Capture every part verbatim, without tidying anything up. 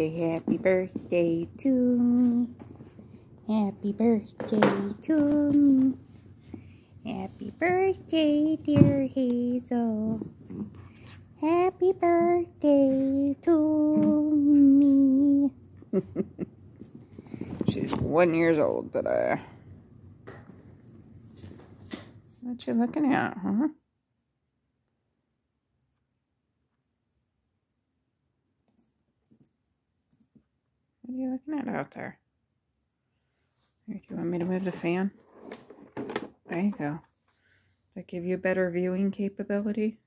Happy birthday to me. Happy birthday to me. Happy birthday, dear Hazel. Happy birthday to me. She's one years old today. What you looking at, huh? What are you looking at out there? Here, do you want me to move the fan? There you go. Does that give you better viewing capability?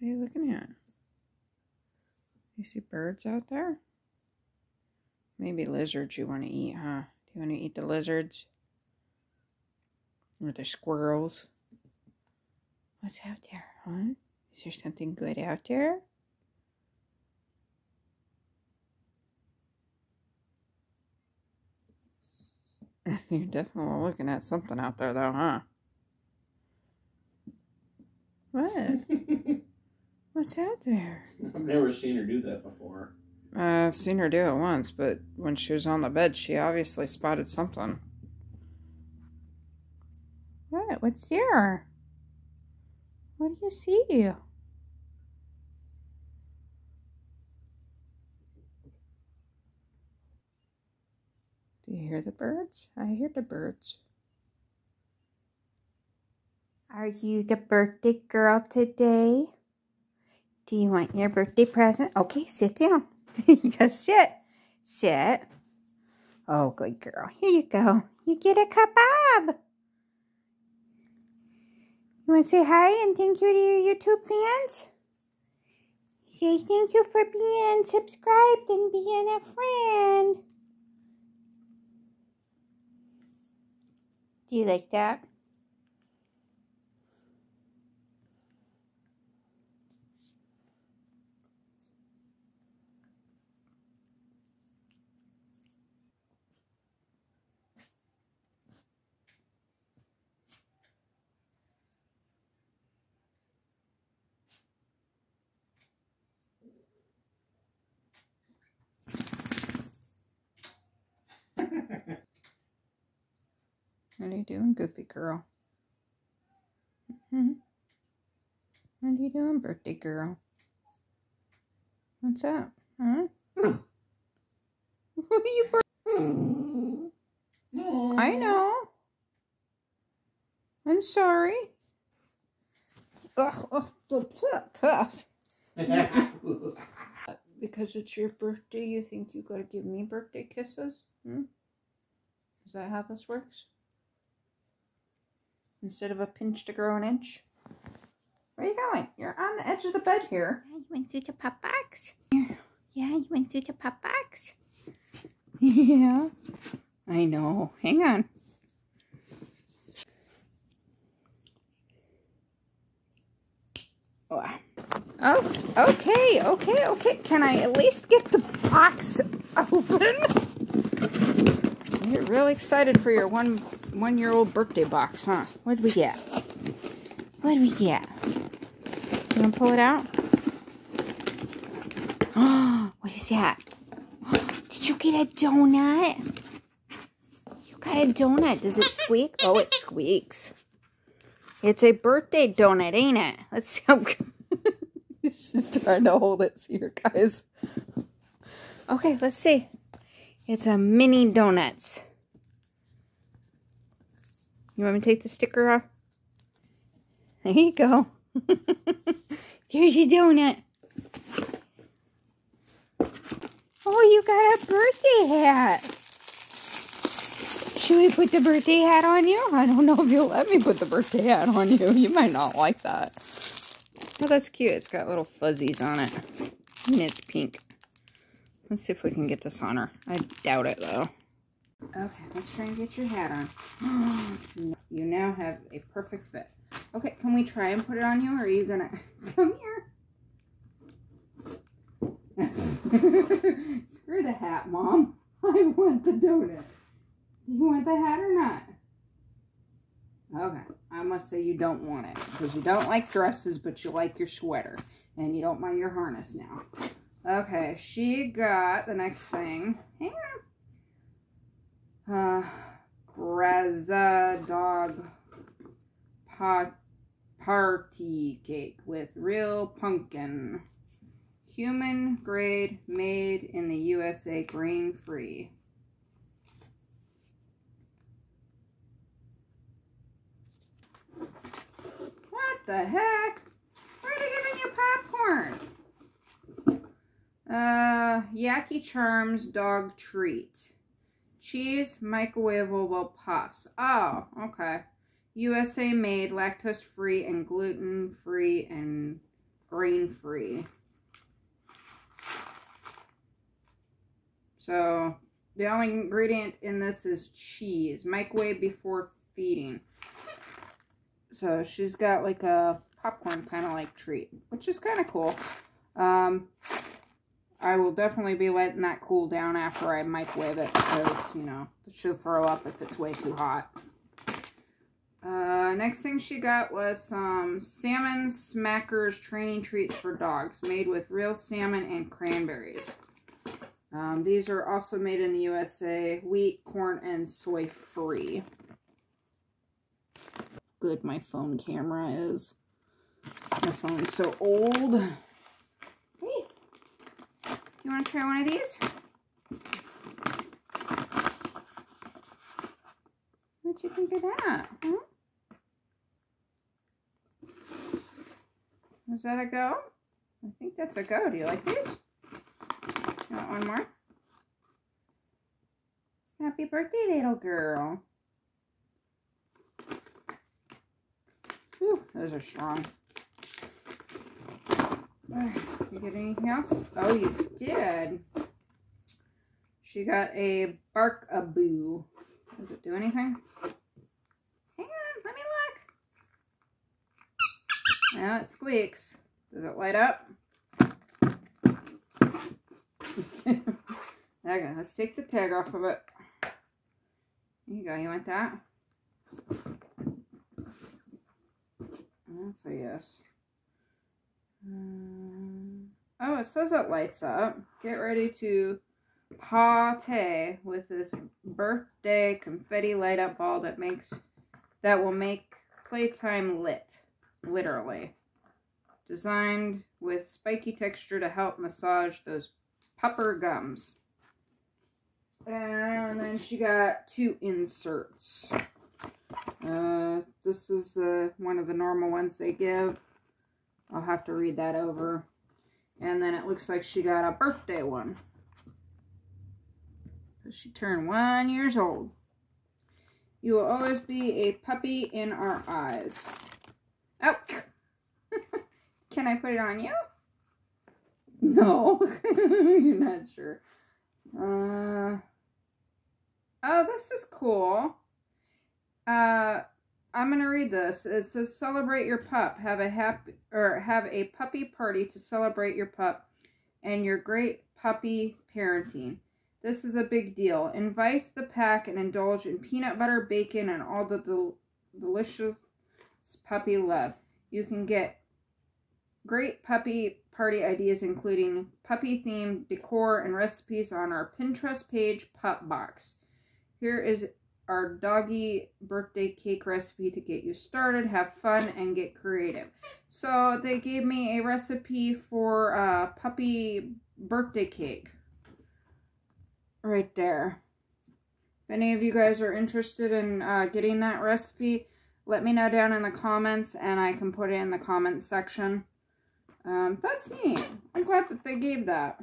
What are you looking at? You see birds out there? Maybe lizards you want to eat, huh? Do you want to eat the lizards? Or the squirrels? What's out there, huh? Is there something good out there? You're definitely looking at something out there, though, huh? What? What's out there? I've never seen her do that before. Uh, I've seen her do it once, but when she was on the bed, she obviously spotted something. What? What's there? What do you see? Do you hear the birds? I hear the birds. Are you the birthday girl today? Do you want your birthday present? Okay, sit down. You gotta sit. Sit. Oh, good girl. Here you go. You get a kebab. You want to say hi and thank you to your YouTube fans? Say thank you for being subscribed and being a friend. Do you like that? What are you doing, Goofy Girl? Mm-hmm. What are you doing, Birthday Girl? What's up, huh? What are you birthday? I know. I'm sorry. Ugh, ugh, tough, tough. Because it's your birthday, you think you gotta give me birthday kisses? Hmm? Is that how this works? Instead of a pinch to grow an inch. Where are you going? You're on the edge of the bed here. Yeah, you went through the pop box. Yeah, you went through the pop box. Yeah, I know. Hang on. Oh, okay, okay, okay. Can I at least get the box open? You're really excited for your one... one-year-old birthday box, huh? What did we get? What did we get? You want to pull it out? Oh, what is that? Did you get a donut? You got a donut. Does it squeak? Oh, it squeaks. It's a birthday donut, ain't it? Let's see how... She's trying to hold it here, guys. Okay, let's see. It's a mini donuts. You want me to take the sticker off? There you go. There's your donut. Oh, you got a birthday hat. Should we put the birthday hat on you? I don't know if you'll let me put the birthday hat on you. You might not like that. Oh, that's cute. It's got little fuzzies on it. And it's pink. Let's see if we can get this on her. I doubt it, though. Okay, let's try and get your hat on. You now have a perfect fit. Okay, can we try and put it on you, or are you gonna... Come here. Screw the hat, Mom. I want the donut. You want the hat or not? Okay, I must say you don't want it, because you don't like dresses, but you like your sweater. And you don't mind your harness now. Okay, she got the next thing. Hang on. Uh, Brazza dog pot party cake with real pumpkin. Human grade, made in the U S A, grain free. What the heck? Where are they giving you popcorn? Uh, Yaki Charms dog treat. Cheese microwavable puffs. Oh, okay. U S A made, lactose free and gluten free and grain free. So the only ingredient in this is cheese. Microwave before feeding. So she's got like a popcorn kind of like treat, which is kind of cool. Um, I will definitely be letting that cool down after I microwave it because, you know, she'll throw up if it's way too hot. Uh, next thing she got was some Salmon Smackers training treats for dogs made with real salmon and cranberries. Um, these are also made in the U S A, wheat, corn, and soy free. Good, my phone camera is. My phone's so old. Hey, you want to try one of these? What do you think of that? Huh? Is that a go? I think that's a go. Do you like these? Want one more? Happy birthday, little girl. Whew, those are strong. Uh, you get anything else? Oh, you did. She got a Barkaboo. Does it do anything? Hang on, let me look. Now it squeaks. Does it light up? Okay, let's take the tag off of it. There you go, you want that? That's a yes. Um, oh, it says it lights up. Get ready to party with this birthday confetti light up ball that makes that will make playtime lit. Literally. Designed with spiky texture to help massage those upper gums. And then she got two inserts. Uh, this is the one of the normal ones they give. I'll have to read that over. And then it looks like she got a birthday one. She turned one years old. You will always be a puppy in our eyes. Oh! Can I put it on you? No, you're not sure. Uh, oh, this is cool. Uh, I'm gonna read this. It says, "Celebrate your pup. Have a happy or have a puppy party to celebrate your pup and your great puppy parenting. This is a big deal. Invite the pack and indulge in peanut butter, bacon, and all the del delicious puppy love. You can get great puppy." Party ideas including puppy themed decor and recipes on our Pinterest page, Pop Box. Here is our doggy birthday cake recipe to get you started. Have fun and get creative. So they gave me a recipe for a uh, puppy birthday cake right there. If any of you guys are interested in uh, getting that recipe, let me know down in the comments and I can put it in the comments section. Um, that's neat. I'm glad that they gave that.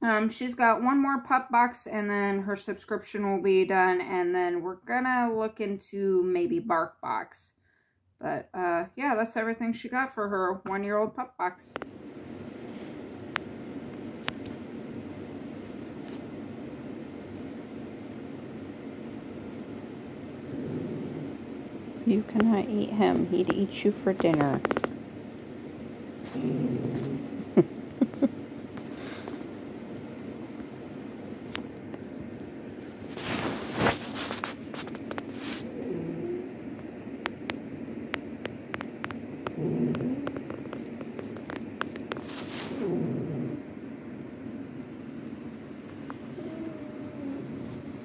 Um, she's got one more pup box and then her subscription will be done and then we're gonna look into maybe Bark Box. But, uh, yeah, that's everything she got for her one-year-old pup box. You cannot eat him. He'd eat you for dinner.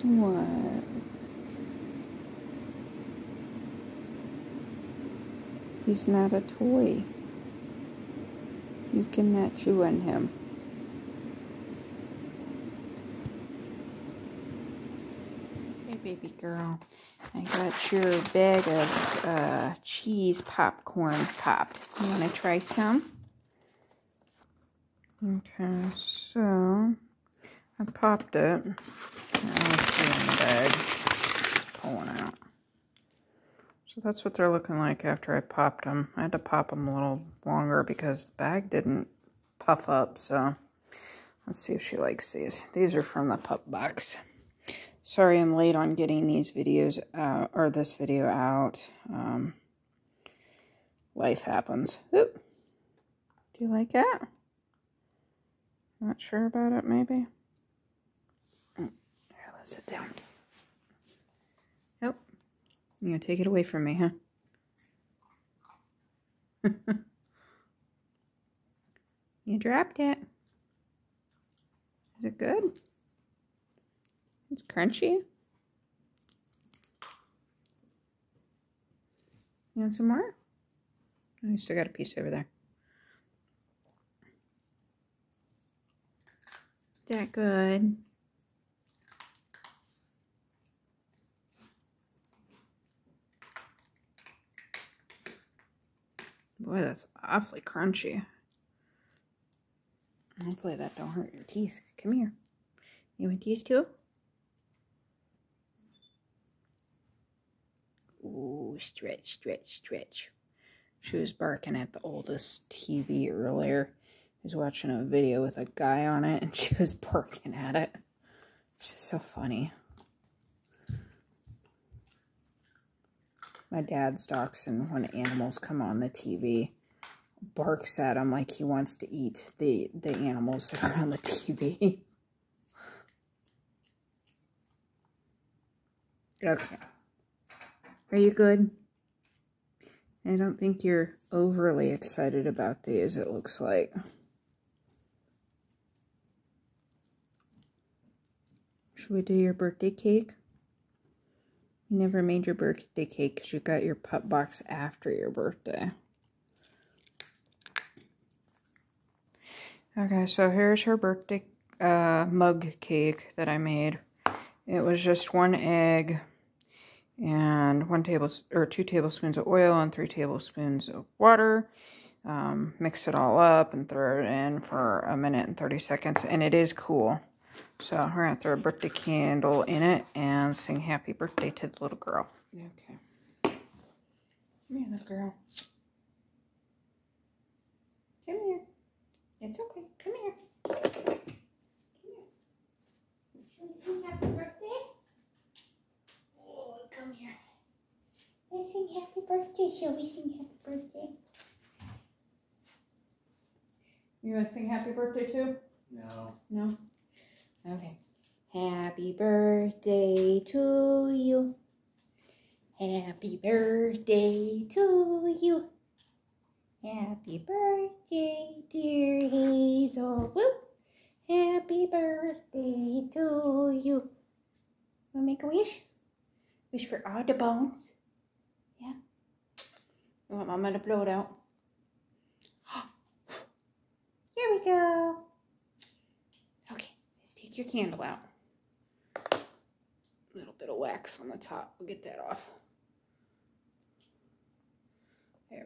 What? He's not a toy. You cannot chew on him. Okay, baby girl. I got your bag of uh, cheese popcorn popped. You want to try some? Okay, so I popped it. Now let's see in the bag. Pulling out. So that's what they're looking like after I popped them. I had to pop them a little longer because the bag didn't puff up. So let's see if she likes these. These are from the Pup Box. Sorry I'm late on getting these videos out, or this video out. Um, life happens. Oop. Do you like it? Not sure about it, maybe. Here, let's sit down. Nope. You're gonna take it away from me, huh? You dropped it. Is it good? It's crunchy. You want some more? Oh, you still got a piece over there. Is that good? Boy, that's awfully crunchy. Hopefully that don't hurt your teeth. Come here. You want these too? Ooh, stretch, stretch, stretch. She was barking at the oldest T V earlier. I was watching a video with a guy on it, and she was barking at it. It's just so funny. My dad stalks, and when animals come on the T V, barks at them like he wants to eat the, the animals that are on the T V. Okay. Are you good? I don't think you're overly excited about these, it looks like. Should we do your birthday cake? You never made your birthday cake because you got your Pup Box after your birthday. Okay, so here's her birthday uh, mug cake that I made. It was just one egg and one tablespoon or two tablespoons of oil and three tablespoons of water. Um, mix it all up and throw it in for a minute and thirty seconds, and it is cool. So we're gonna throw a birthday candle in it and sing happy birthday to the little girl. Okay. Come here, little girl. Come here. It's okay. Come here. Come here. Should we sing happy birthday? Come here. Let's sing happy birthday. Shall we sing happy birthday? You want to sing happy birthday too? No. No? Okay. Happy birthday to you. Happy birthday to you. Happy birthday, dear Hazel. Whoop. Happy birthday to you. Want to make a wish? Wish for all the bones. Yeah. I want Mama to blow it out. Here we go. Okay, let's take your candle out. A little bit of wax on the top. We'll get that off. There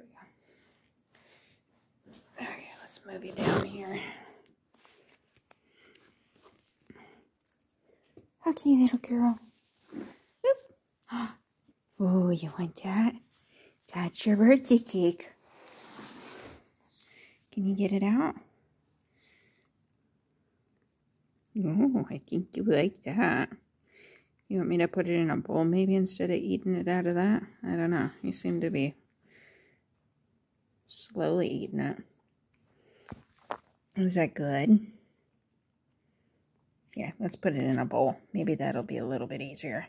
we go. Okay, let's move you down here. Okay, little girl. Oh, you want that? That's your birthday cake. Can you get it out? Oh, I think you like that. You want me to put it in a bowl maybe instead of eating it out of that? I don't know. You seem to be slowly eating it. Is that good? Yeah, let's put it in a bowl. Maybe that'll be a little bit easier.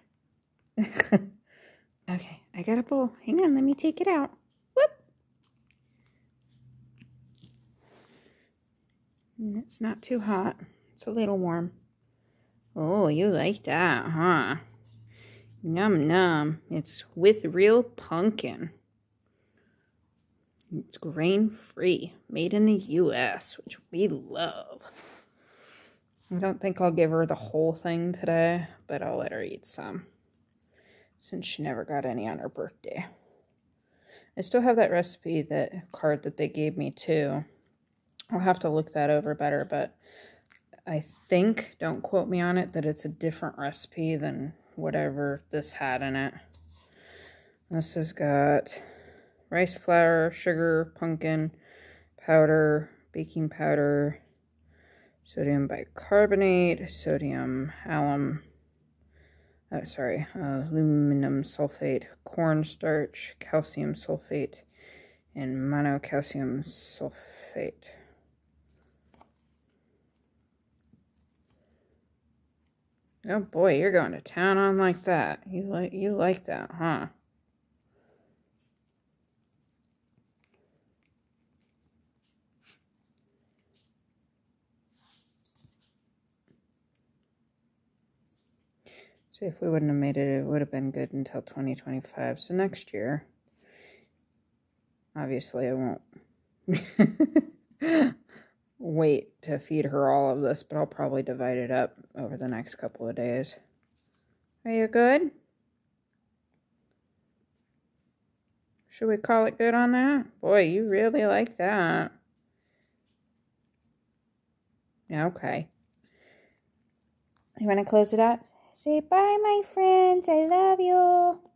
Okay, I got a bowl. Hang on, let me take it out. Whoop! And it's not too hot. It's a little warm. Oh, you like that, huh? Yum, yum. It's with real pumpkin. It's grain-free, made in the U S, which we love. I don't think I'll give her the whole thing today, but I'll let her eat some, since she never got any on her birthday. I still have that recipe that card that they gave me, too. I'll have to look that over better, but I think, don't quote me on it, that it's a different recipe than whatever this had in it. This has got rice flour, sugar, pumpkin powder, baking powder, sodium bicarbonate, sodium alum, oh, sorry, uh, aluminum sulfate, cornstarch, calcium sulfate, and monocalcium sulfate. Oh boy, you're going to town on like that. You like you like that, huh? So if we wouldn't have made it, it would have been good until twenty twenty-five. So next year, obviously I won't wait to feed her all of this, but I'll probably divide it up over the next couple of days. Are you good? Should we call it good on that? Boy, you really like that. Okay. You want to close it out? Say bye, my friends. I love you.